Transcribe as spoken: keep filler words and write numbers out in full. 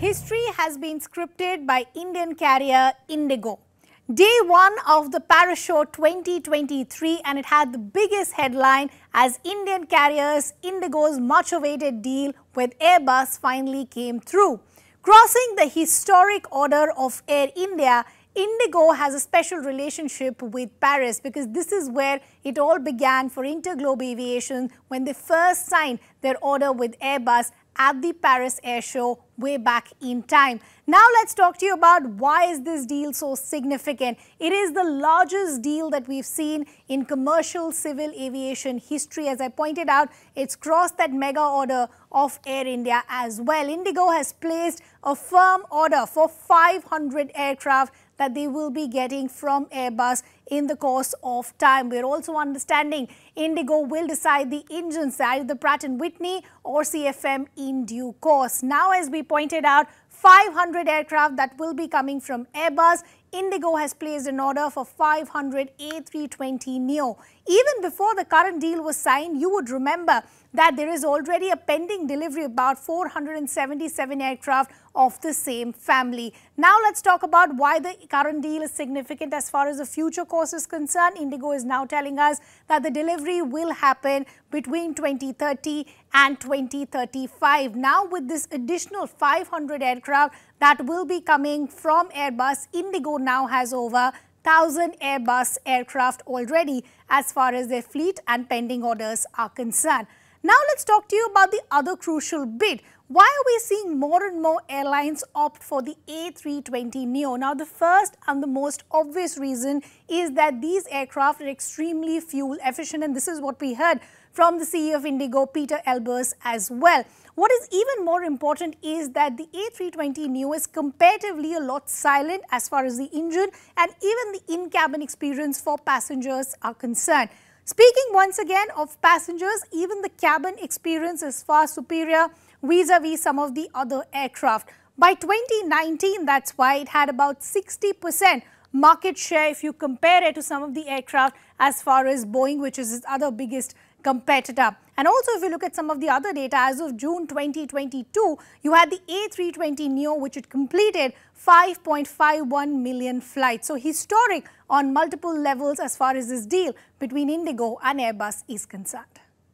History has been scripted by Indian carrier Indigo. Day one of the Parachute twenty twenty-three, and it had the biggest headline as Indian carriers Indigo's much awaited deal with Airbus finally came through. Crossing the historic order of Air India, Indigo has a special relationship with Paris because this is where it all began for Interglobe Aviation when they first signed their order with Airbus at the Paris Air Show way back in time. Now let's talk to you about why is this deal so significant. It is the largest deal that we've seen in commercial civil aviation history. As I pointed out, it's crossed that mega order of Air India as well. Indigo has placed a firm order for five hundred aircraft that they will be getting from Airbus in the course of time. We're also understanding Indigo will decide the engine side, the Pratt and Whitney or C F M in due course. Now, as we pointed out, five hundred aircraft that will be coming from Airbus. Indigo has placed an order for five hundred A three twenty neo. Even before the current deal was signed, you would remember that there is already a pending delivery of about four hundred seventy-seven aircraft of the same family. Now let's talk about why the current deal is significant as far as the future course is concerned. Indigo is now telling us that the delivery will happen between twenty thirty and twenty thirty-five. Now with this additional five hundred aircraft that will be coming from Airbus, Indigo now has over one thousand Airbus aircraft already as far as their fleet and pending orders are concerned. Now let's talk to you about the other crucial bit. Why are we seeing more and more airlines opt for the A three twenty neo? Now the first and the most obvious reason is that these aircraft are extremely fuel efficient, and this is what we heard from the C E O of Indigo, Peter Elbers, as well. What is even more important is that the A three twenty neo is comparatively a lot silent as far as the engine and even the in-cabin experience for passengers are concerned. Speaking once again of passengers, even the cabin experience is far superior vis-a-vis some of the other aircraft. By twenty nineteen, that's why it had about sixty percent market share if you compare it to some of the aircraft as far as Boeing, which is its other biggest competitor. And also if you look at some of the other data, as of June twenty twenty-two, you had the A three twenty neo, which had completed five point five one million flights. So historic on multiple levels as far as this deal between Indigo and Airbus is concerned.